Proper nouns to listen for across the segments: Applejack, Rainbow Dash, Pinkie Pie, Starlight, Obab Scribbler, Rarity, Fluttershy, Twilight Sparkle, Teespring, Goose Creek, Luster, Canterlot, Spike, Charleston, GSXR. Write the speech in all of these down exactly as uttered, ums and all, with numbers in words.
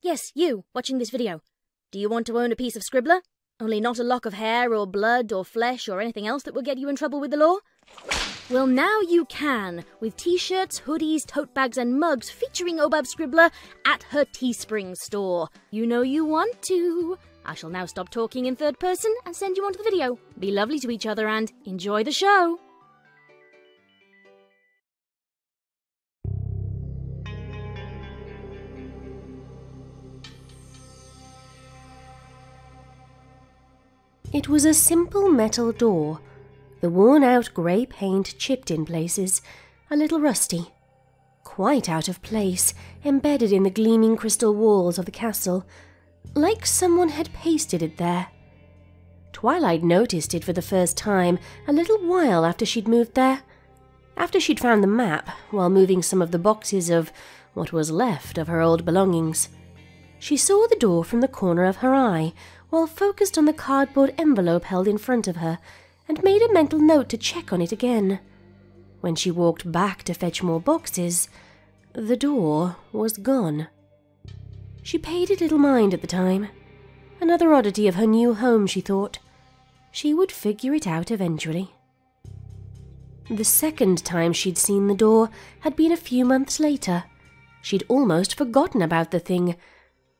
Yes, you, watching this video. Do you want to own a piece of Scribbler? Only not a lock of hair or blood or flesh or anything else that will get you in trouble with the law? Well, now you can, with t-shirts, hoodies, tote bags and mugs featuring Obab Scribbler at her Teespring store. You know you want to. I shall now stop talking in third person and send you on to the video. Be lovely to each other and enjoy the show. It was a simple metal door, the worn-out grey paint chipped in places, a little rusty, quite out of place, embedded in the gleaming crystal walls of the castle, like someone had pasted it there. Twilight noticed it for the first time a little while after she'd moved there, after she'd found the map while moving some of the boxes of what was left of her old belongings. She saw the door from the corner of her eye, while focused on the cardboard envelope held in front of her, and made a mental note to check on it again. When she walked back to fetch more boxes, the door was gone. She paid it little mind at the time. Another oddity of her new home, she thought. She would figure it out eventually. The second time she'd seen the door had been a few months later. She'd almost forgotten about the thing,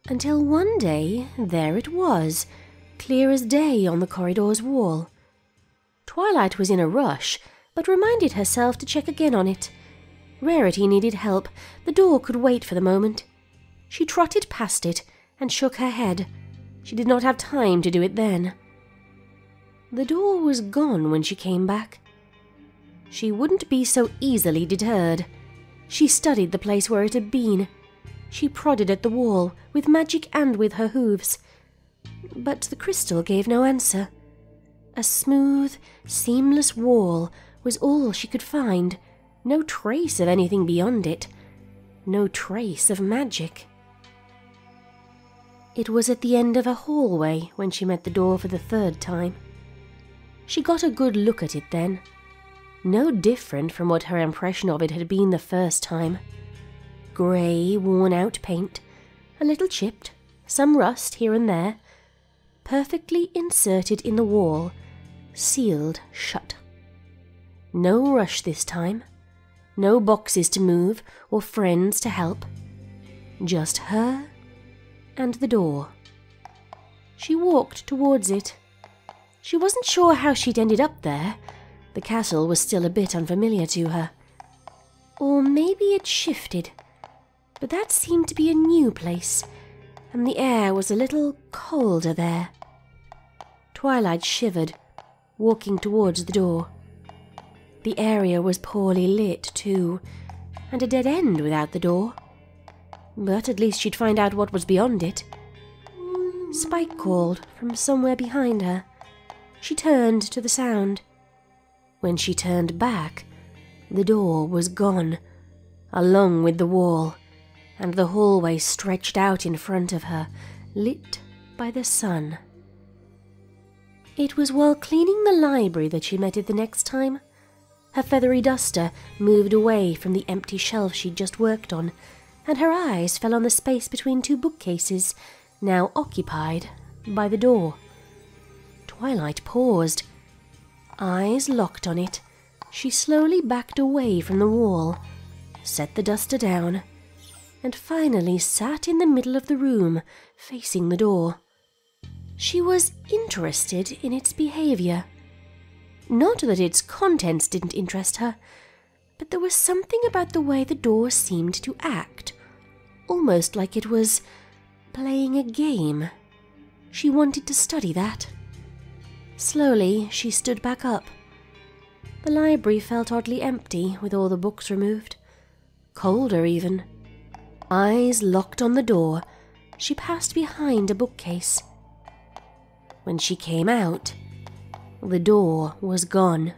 until one day there it was, clear as day on the corridor's wall. Twilight was in a rush, but reminded herself to check again on it. Rarity needed help, the door could wait for the moment. She trotted past it and shook her head. She did not have time to do it then. The door was gone when she came back. She wouldn't be so easily deterred. She studied the place where it had been. She prodded at the wall, with magic and with her hooves. But the crystal gave no answer. A smooth, seamless wall was all she could find, no trace of anything beyond it, no trace of magic. It was at the end of a hallway when she met the door for the third time. She got a good look at it then, no different from what her impression of it had been the first time. Grey, worn-out paint, a little chipped, some rust here and there, perfectly inserted in the wall, sealed shut. No rush this time, no boxes to move or friends to help, just her and the door. She walked towards it. She wasn't sure how she'd ended up there. The castle was still a bit unfamiliar to her. Or maybe it shifted. But that seemed to be a new place, and the air was a little colder there. Twilight shivered, walking towards the door. The area was poorly lit, too, and a dead end without the door. But at least she'd find out what was beyond it. Spike called from somewhere behind her. She turned to the sound. When she turned back, the door was gone, along with the wall, and the hallway stretched out in front of her, lit by the sun. It was while cleaning the library that she met it the next time. Her feathery duster moved away from the empty shelf she'd just worked on, and her eyes fell on the space between two bookcases, now occupied by the door. Twilight paused. Eyes locked on it, she slowly backed away from the wall, set the duster down, and finally sat in the middle of the room, facing the door. She was interested in its behaviour. Not that its contents didn't interest her, but there was something about the way the door seemed to act, almost like it was playing a game. She wanted to study that. Slowly, she stood back up. The library felt oddly empty with all the books removed, colder even. Eyes locked on the door, she passed behind a bookcase. When she came out, the door was gone.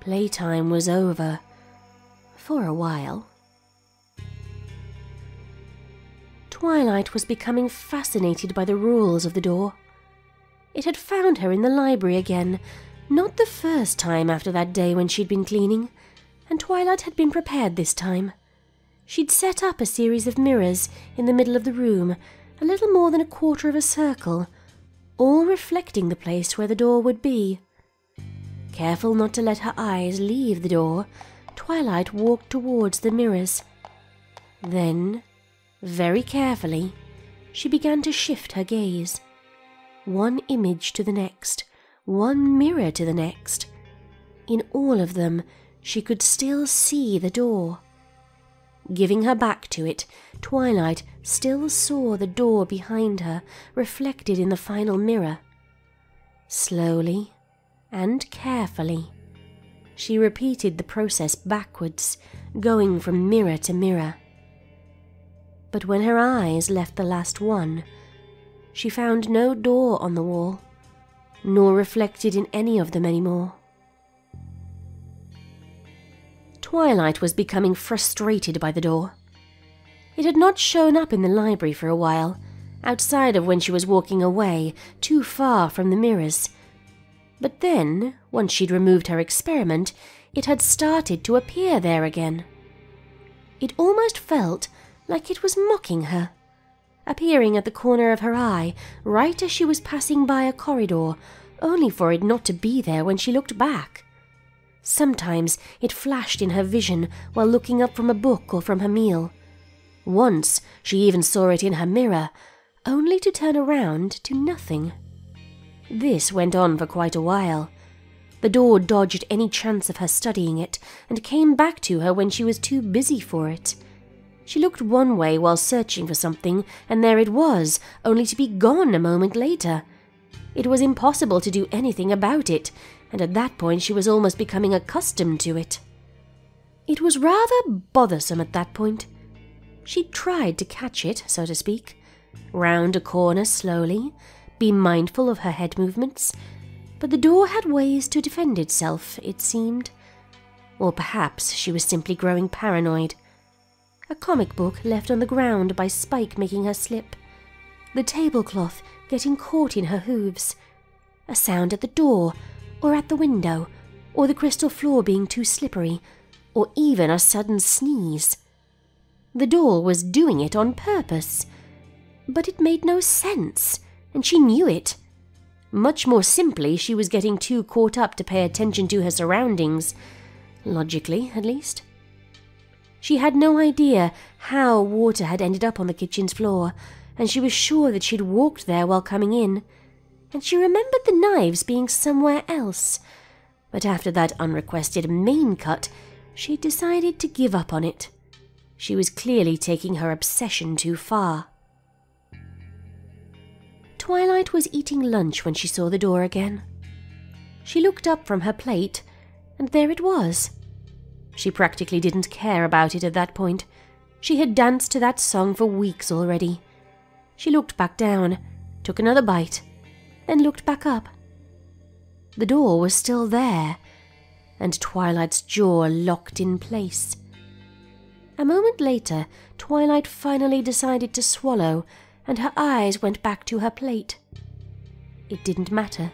Playtime was over, for a while. Twilight was becoming fascinated by the rules of the door. It had found her in the library again, not the first time after that day when she'd been cleaning, and Twilight had been prepared this time. she'd set up a series of mirrors in the middle of the room, a little more than a quarter of a circle, all reflecting the place where the door would be. Careful not to let her eyes leave the door, Twilight walked towards the mirrors. Then, very carefully, she began to shift her gaze. One image to the next, one mirror to the next. In all of them, she could still see the door. Giving her back to it, Twilight still saw the door behind her reflected in the final mirror. Slowly and carefully, she repeated the process backwards, going from mirror to mirror. But when her eyes left the last one, she found no door on the wall, nor reflected in any of them anymore. Twilight was becoming frustrated by the door. It had not shown up in the library for a while, outside of when she was walking away, too far from the mirrors. But then, once she'd removed her experiment, it had started to appear there again. It almost felt like it was mocking her, appearing at the corner of her eye, right as she was passing by a corridor, only for it not to be there when she looked back. Sometimes it flashed in her vision while looking up from a book or from her meal. Once she even saw it in her mirror, only to turn around to nothing. This went on for quite a while. The door dodged any chance of her studying it and came back to her when she was too busy for it. She looked one way while searching for something, and there it was, only to be gone a moment later. It was impossible to do anything about it, and at that point she was almost becoming accustomed to it. It was rather bothersome at that point. She tried to catch it, so to speak, round a corner slowly, be mindful of her head movements, but the door had ways to defend itself, it seemed. Or perhaps she was simply growing paranoid. A comic book left on the ground by Spike making her slip, the tablecloth getting caught in her hooves, a sound at the door, or at the window, or the crystal floor being too slippery, or even a sudden sneeze. The door was doing it on purpose, but it made no sense, and she knew it. Much more simply, she was getting too caught up to pay attention to her surroundings, logically at least. She had no idea how water had ended up on the kitchen's floor, and she was sure that she'd walked there while coming in, and she remembered the knives being somewhere else, but after that unrequested main cut, she decided to give up on it. She was clearly taking her obsession too far. Twilight was eating lunch when she saw the door again. She looked up from her plate, and there it was. She practically didn't care about it at that point. She had danced to that song for weeks already. She looked back down, took another bite, then looked back up. The door was still there, and Twilight's jaw locked in place. A moment later, Twilight finally decided to swallow, and her eyes went back to her plate. It didn't matter.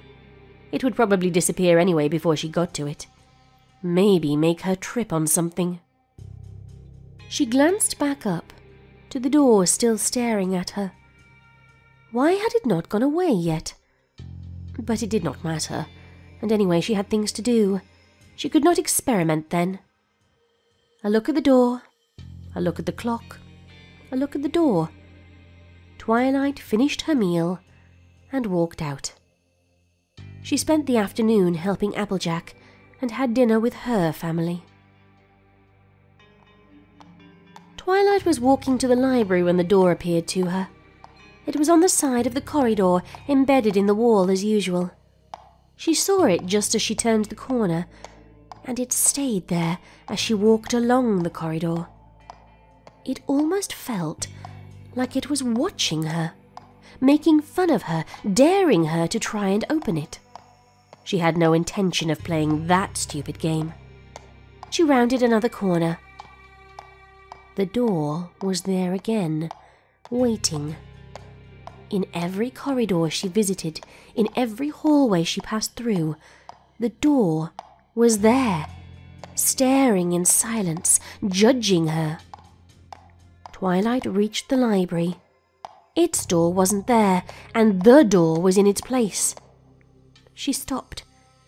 It would probably disappear anyway before she got to it. Maybe make her trip on something. She glanced back up, to the door still staring at her. Why had it not gone away yet? But it did not matter, and anyway she had things to do. She could not experiment then. A look at the door, a look at the clock, a look at the door. Twilight finished her meal and walked out. She spent the afternoon helping Applejack and had dinner with her family. Twilight was walking to the library when the door appeared to her. It was on the side of the corridor, embedded in the wall as usual. She saw it just as she turned the corner, and it stayed there as she walked along the corridor. It almost felt like it was watching her, making fun of her, daring her to try and open it. She had no intention of playing that stupid game. She rounded another corner. The door was there again, waiting. In every corridor she visited, in every hallway she passed through, the door was there, staring in silence, judging her. Twilight reached the library. Its door wasn't there, and the door was in its place. She stopped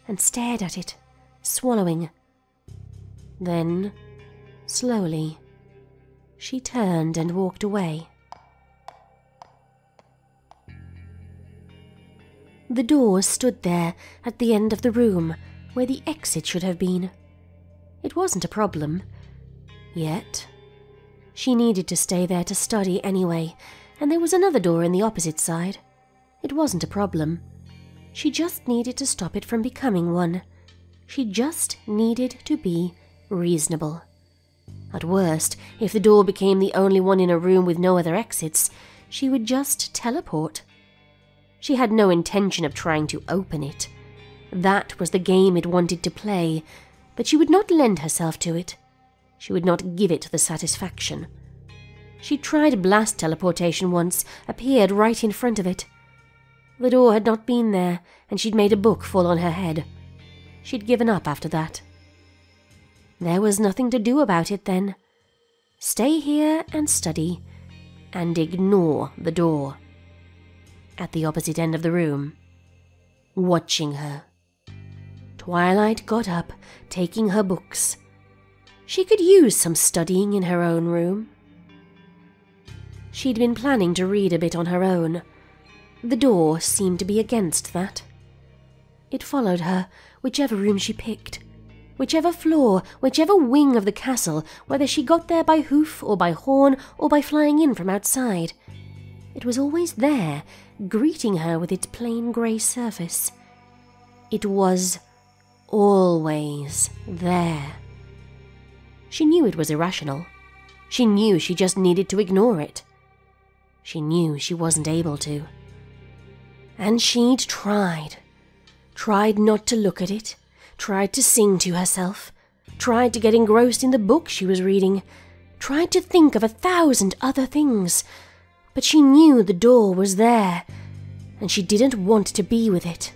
and stared at it, swallowing. Then, slowly, she turned and walked away. The door stood there at the end of the room, where the exit should have been. It wasn't a problem. Yet. She needed to stay there to study anyway, and there was another door on the opposite side. It wasn't a problem. She just needed to stop it from becoming one. She just needed to be reasonable. At worst, if the door became the only one in a room with no other exits, she would just teleport. She had no intention of trying to open it. That was the game it wanted to play, but she would not lend herself to it. She would not give it the satisfaction. She tried blast teleportation once, appeared right in front of it. The door had not been there, and she'd made a book fall on her head. She'd given up after that. There was nothing to do about it then. Stay here and study, and ignore the door. At the opposite end of the room, watching her. Twilight got up, taking her books. She could use some studying in her own room. She'd been planning to read a bit on her own. The door seemed to be against that. It followed her, whichever room she picked, whichever floor, whichever wing of the castle, whether she got there by hoof or by horn or by flying in from outside. It was always there, greeting her with its plain grey surface. It was always there. She knew it was irrational. She knew she just needed to ignore it. She knew she wasn't able to. And she'd tried. Tried not to look at it. Tried to sing to herself. Tried to get engrossed in the book she was reading. Tried to think of a thousand other things. But she knew the door was there, and she didn't want to be with it.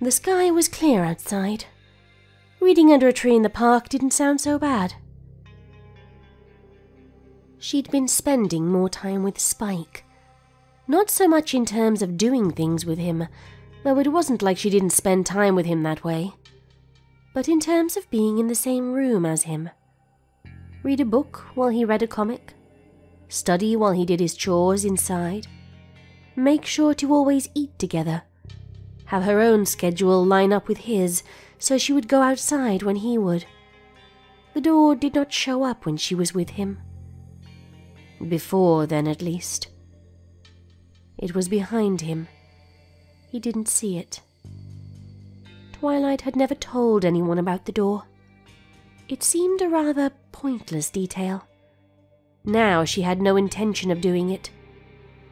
The sky was clear outside. Reading under a tree in the park didn't sound so bad. She'd been spending more time with Spike. Not so much in terms of doing things with him, though it wasn't like she didn't spend time with him that way, but in terms of being in the same room as him. Read a book while he read a comic. Study while he did his chores inside. Make sure to always eat together. Have her own schedule line up with his, so she would go outside when he would. The door did not show up when she was with him. Before then, at least. It was behind him. He didn't see it. Twilight had never told anyone about the door. It seemed a rather pointless detail. Now she had no intention of doing it.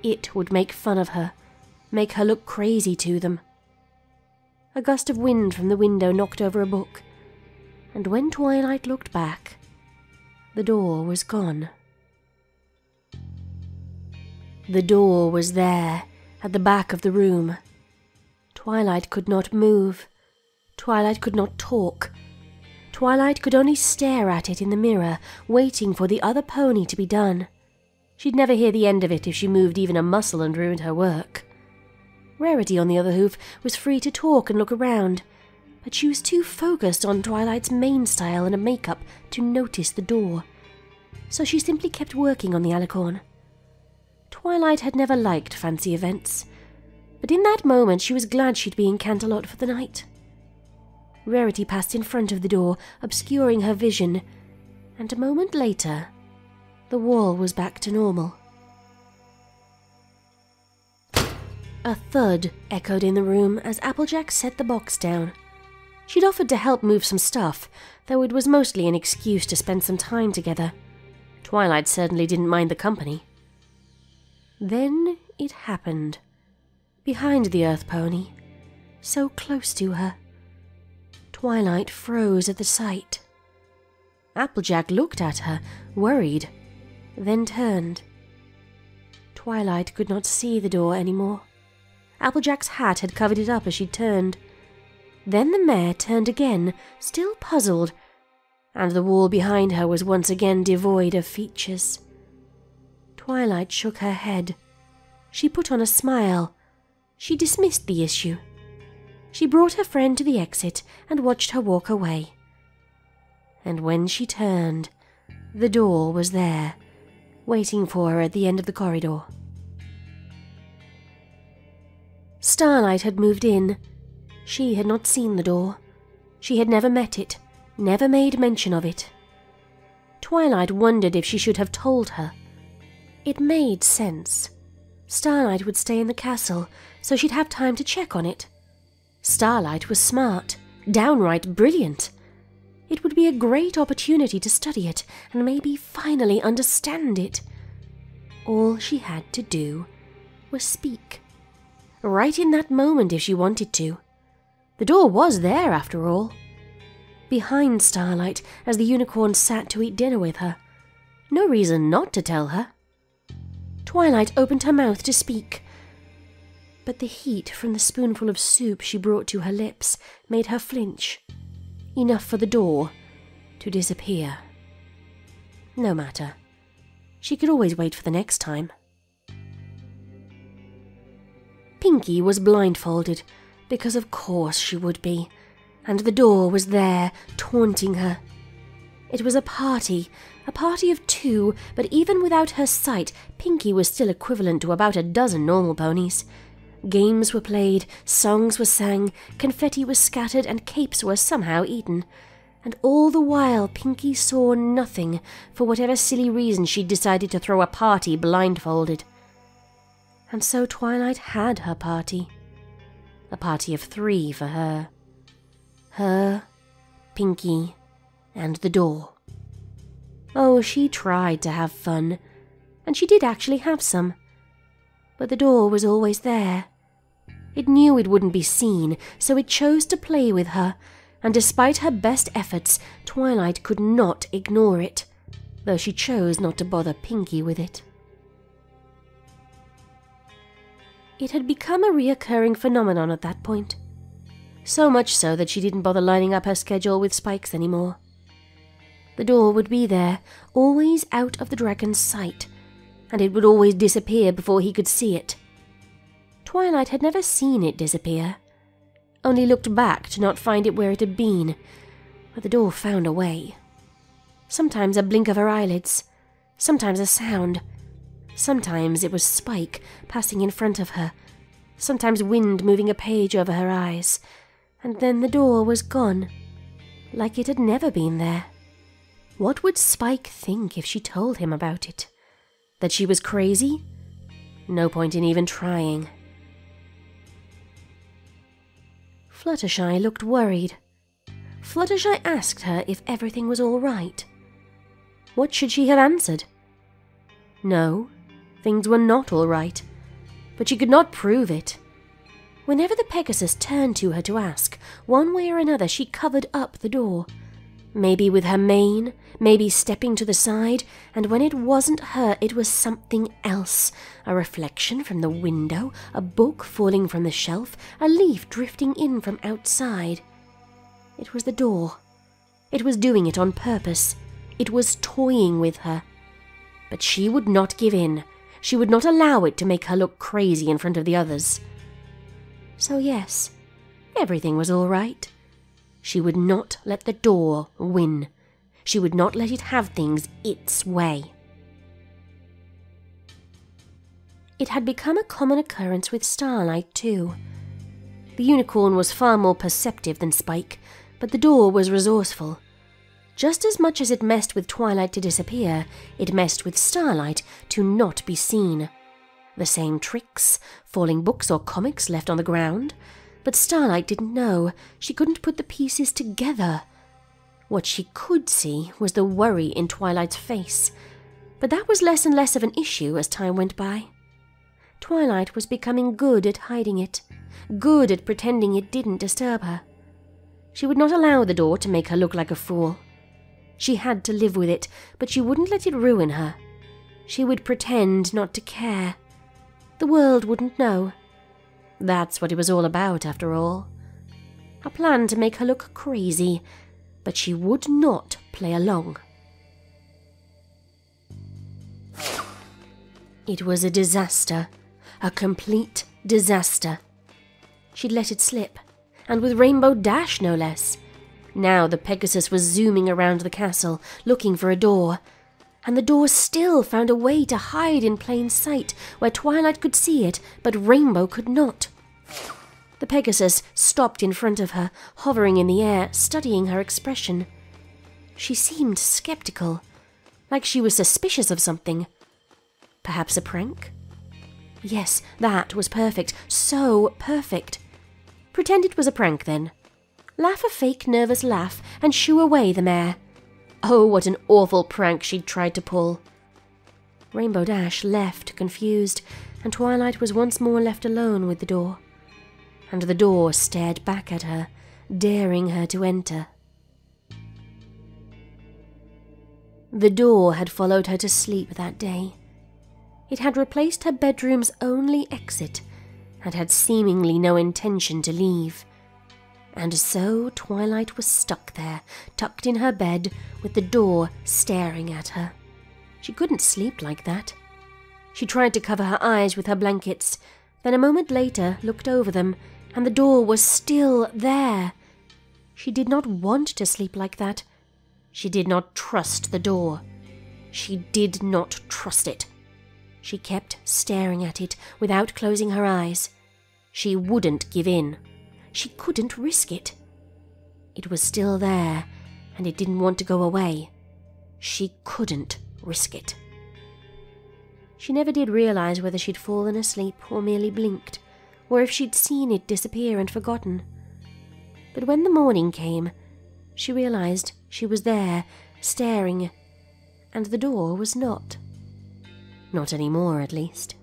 It would make fun of her, make her look crazy to them. A gust of wind from the window knocked over a book, and when Twilight looked back, the door was gone. The door was there, at the back of the room. Twilight could not move. Twilight could not talk. Twilight could only stare at it in the mirror, waiting for the other pony to be done. She'd never hear the end of it if she moved even a muscle and ruined her work. Rarity, on the other hoof, was free to talk and look around, but she was too focused on Twilight's mane style and a makeup to notice the door. So she simply kept working on the alicorn. Twilight had never liked fancy events, but in that moment she was glad she'd be in Canterlot for the night. Rarity passed in front of the door, obscuring her vision, and a moment later, the wall was back to normal. A thud echoed in the room as Applejack set the box down. She'd offered to help move some stuff, though it was mostly an excuse to spend some time together. Twilight certainly didn't mind the company. Then it happened. Behind the Earth Pony, so close to her. Twilight froze at the sight. Applejack looked at her, worried, then turned. Twilight could not see the door anymore. Applejack's hat had covered it up as she turned. Then the mare turned again, still puzzled, and the wall behind her was once again devoid of features. Twilight shook her head. She put on a smile. She dismissed the issue. She brought her friend to the exit and watched her walk away. And when she turned, the door was there, waiting for her at the end of the corridor. Starlight had moved in. She had not seen the door. She had never met it, never made mention of it. Twilight wondered if she should have told her. It made sense. Starlight would stay in the castle, so she'd have time to check on it. Starlight was smart, downright brilliant. It would be a great opportunity to study it and maybe finally understand it. All she had to do was speak. Right in that moment if she wanted to. The door was there after all. Behind Starlight as the unicorn sat to eat dinner with her. No reason not to tell her. Twilight opened her mouth to speak. But the heat from the spoonful of soup she brought to her lips made her flinch. Enough for the door to disappear. No matter. She could always wait for the next time. Pinkie was blindfolded, because of course she would be, and the door was there, taunting her. It was a party, a party of two, but even without her sight, Pinkie was still equivalent to about a dozen normal ponies. Games were played, songs were sang, confetti was scattered, and capes were somehow eaten. And all the while Pinkie saw nothing, for whatever silly reason she'd decided to throw a party blindfolded. And so Twilight had her party. A party of three for her. Her, Pinkie, and the door. Oh, she tried to have fun, and she did actually have some. But the door was always there. It knew it wouldn't be seen, so it chose to play with her, and despite her best efforts, Twilight could not ignore it, though she chose not to bother Pinkie with it. It had become a reoccurring phenomenon at that point. So much so that she didn't bother lining up her schedule with Spike's anymore. The door would be there, always out of the dragon's sight, and it would always disappear before he could see it. Twilight had never seen it disappear, only looked back to not find it where it had been, but the door found a way. Sometimes a blink of her eyelids, sometimes a sound, sometimes it was Spike passing in front of her, sometimes wind moving a page over her eyes, and then the door was gone, like it had never been there. What would Spike think if she told him about it? That she was crazy? No point in even trying. Fluttershy looked worried. Fluttershy asked her if everything was all right. What should she have answered? No, things were not all right, but she could not prove it. Whenever the Pegasus turned to her to ask, one way or another she covered up the door. Maybe with her mane, maybe stepping to the side, and when it wasn't her, it was something else. A reflection from the window, a book falling from the shelf, a leaf drifting in from outside. It was the door. It was doing it on purpose. It was toying with her. But she would not give in. She would not allow it to make her look crazy in front of the others. So yes, everything was all right. She would not let the door win. She would not let it have things its way. It had become a common occurrence with Starlight too. The unicorn was far more perceptive than Spike, but the door was resourceful. Just as much as it messed with Twilight to disappear, it messed with Starlight to not be seen. The same tricks, falling books or comics left on the ground. But Starlight didn't know. She couldn't put the pieces together. What she could see was the worry in Twilight's face, but that was less and less of an issue as time went by. Twilight was becoming good at hiding it, good at pretending it didn't disturb her. She would not allow the door to make her look like a fool. She had to live with it, but she wouldn't let it ruin her. She would pretend not to care. The world wouldn't know. That's what it was all about, after all. A plan to make her look crazy, but she would not play along. It was a disaster. A complete disaster. She'd let it slip, and with Rainbow Dash no less. Now the Pegasus was zooming around the castle, looking for a door, and the door still found a way to hide in plain sight, where Twilight could see it, but Rainbow could not. The Pegasus stopped in front of her, hovering in the air, studying her expression. She seemed skeptical, like she was suspicious of something. Perhaps a prank? Yes, that was perfect, so perfect. Pretend it was a prank, then. Laugh a fake nervous laugh and shoo away the mare. Oh, what an awful prank she'd tried to pull. Rainbow Dash left, confused, and Twilight was once more left alone with the door. And the door stared back at her, daring her to enter. The door had followed her to sleep that day. It had replaced her bedroom's only exit, and had seemingly no intention to leave. And so Twilight was stuck there, tucked in her bed, with the door staring at her. She couldn't sleep like that. She tried to cover her eyes with her blankets, then a moment later looked over them, and the door was still there. She did not want to sleep like that. She did not trust the door. She did not trust it. She kept staring at it without closing her eyes. She wouldn't give in. She couldn't risk it. It was still there, and it didn't want to go away. She couldn't risk it. She never did realize whether she'd fallen asleep or merely blinked, or if she'd seen it disappear and forgotten. But when the morning came, she realized she was there, staring, and the door was not. Not anymore, at least.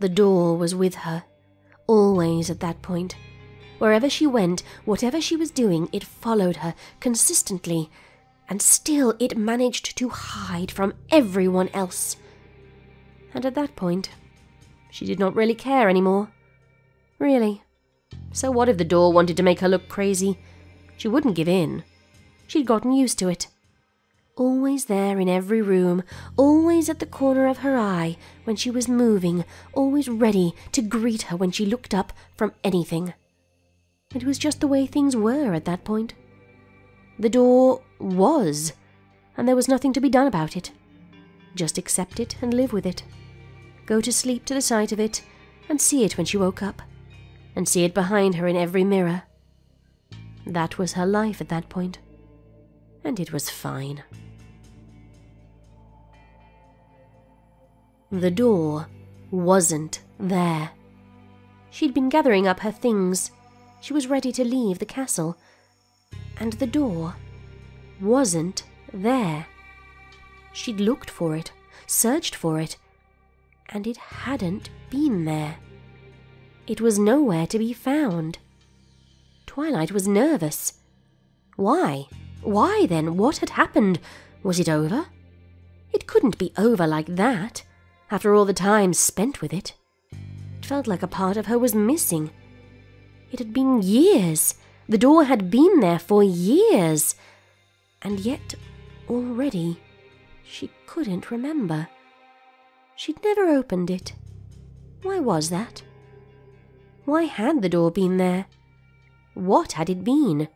The door was with her, always at that point. Wherever she went, whatever she was doing, it followed her consistently, and still it managed to hide from everyone else. And at that point, she did not really care anymore. Really. So what if the door wanted to make her look crazy? She wouldn't give in. She'd gotten used to it. Always there in every room, always at the corner of her eye when she was moving, always ready to greet her when she looked up from anything. It was just the way things were at that point. The door was, and there was nothing to be done about it. Just accept it and live with it. Go to sleep to the sight of it, and see it when she woke up, and see it behind her in every mirror. That was her life at that point, and it was fine. The door wasn't there. She'd been gathering up her things. She was ready to leave the castle, and the door wasn't there. She'd looked for it, searched for it, and it hadn't been there. It was nowhere to be found. Twilight was nervous. Why? Why then? What had happened? Was it over? It couldn't be over like that, after all the time spent with it. It felt like a part of her was missing. It had been years. The door had been there for years. And yet, already, she couldn't remember. She'd never opened it. Why was that? Why had the door been there? What had it been?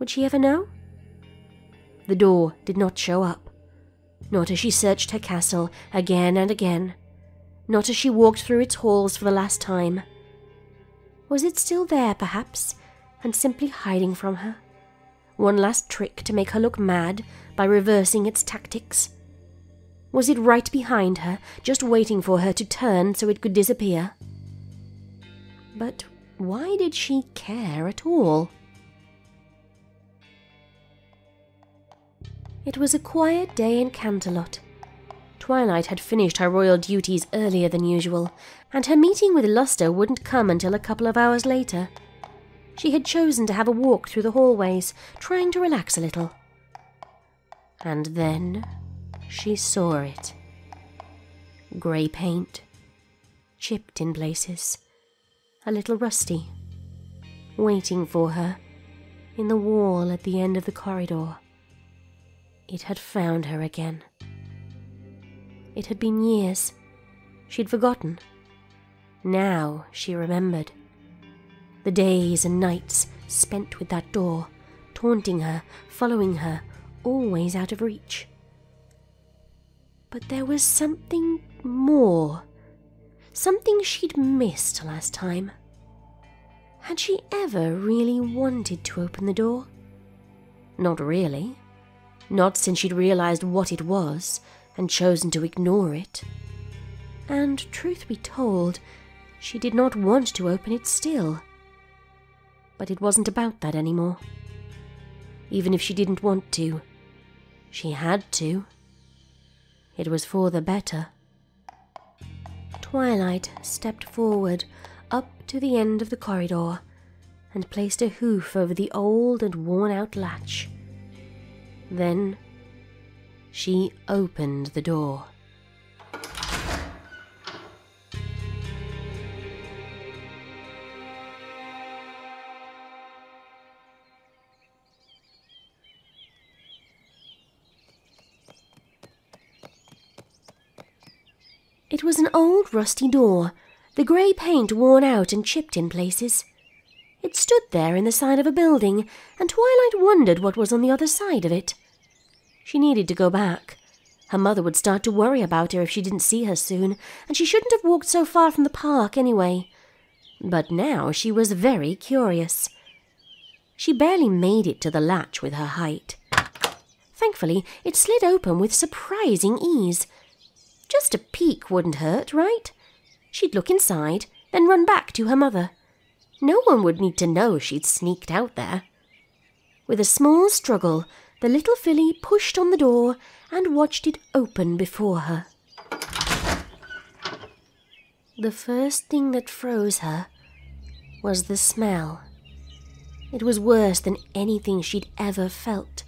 Would she ever know? The door did not show up, not as she searched her castle again and again, not as she walked through its halls for the last time. Was it still there, perhaps, and simply hiding from her? One last trick to make her look mad by reversing its tactics? Was it right behind her, just waiting for her to turn so it could disappear? But why did she care at all? It was a quiet day in Canterlot. Twilight had finished her royal duties earlier than usual, and her meeting with Luster wouldn't come until a couple of hours later. She had chosen to have a walk through the hallways, trying to relax a little. And then she saw it. Grey paint, chipped in places, a little rusty, waiting for her in the wall at the end of the corridor. It had found her again. It had been years. She had forgotten. Now she remembered. The days and nights spent with that door, taunting her, following her, always out of reach. But there was something more. Something she'd missed last time. Had she ever really wanted to open the door? Not really. Not since she'd realized what it was and chosen to ignore it. And truth be told, she did not want to open it still. But it wasn't about that anymore. Even if she didn't want to, she had to. It was for the better. Twilight stepped forward up to the end of the corridor and placed a hoof over the old and worn-out latch. Then she opened the door. It was an old rusty door, the grey paint worn out and chipped in places. It stood there in the side of a building, and Twilight wondered what was on the other side of it. She needed to go back. Her mother would start to worry about her if she didn't see her soon, and she shouldn't have walked so far from the park anyway. But now she was very curious. She barely made it to the latch with her height. Thankfully, it slid open with surprising ease. Just a peek wouldn't hurt, right? She'd look inside, then run back to her mother. No one would need to know she'd sneaked out there. With a small struggle, the little filly pushed on the door and watched it open before her. The first thing that froze her was the smell. It was worse than anything she'd ever felt.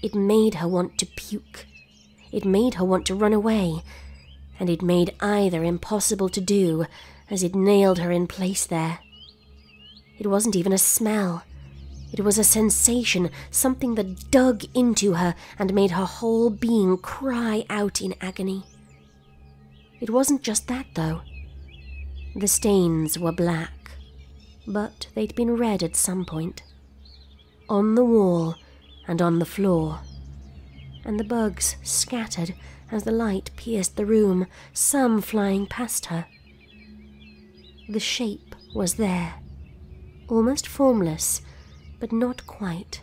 It made her want to puke. It made her want to run away, and it made either impossible to do as it nailed her in place there. It wasn't even a smell. It was a sensation, something that dug into her and made her whole being cry out in agony. It wasn't just that, though. The stains were black, but they'd been red at some point. On the wall and on the floor. And the bugs scattered as the light pierced the room, some flying past her. The shape was there, almost formless, but not quite.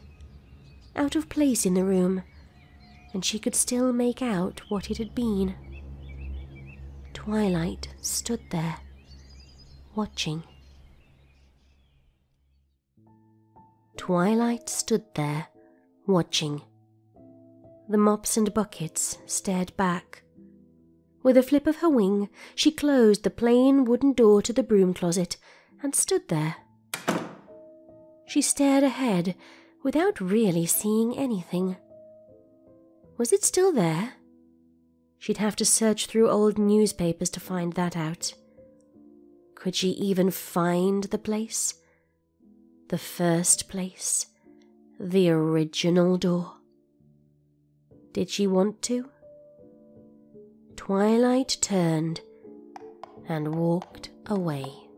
Out of place in the room, and she could still make out what it had been. Twilight stood there, watching. Twilight stood there, watching. The mops and buckets stared back. With a flip of her wing, she closed the plain wooden door to the broom closet and stood there. She stared ahead without really seeing anything. Was it still there? She'd have to search through old newspapers to find that out. Could she even find the place? The first place. The original door. Did she want to? Twilight turned and walked away.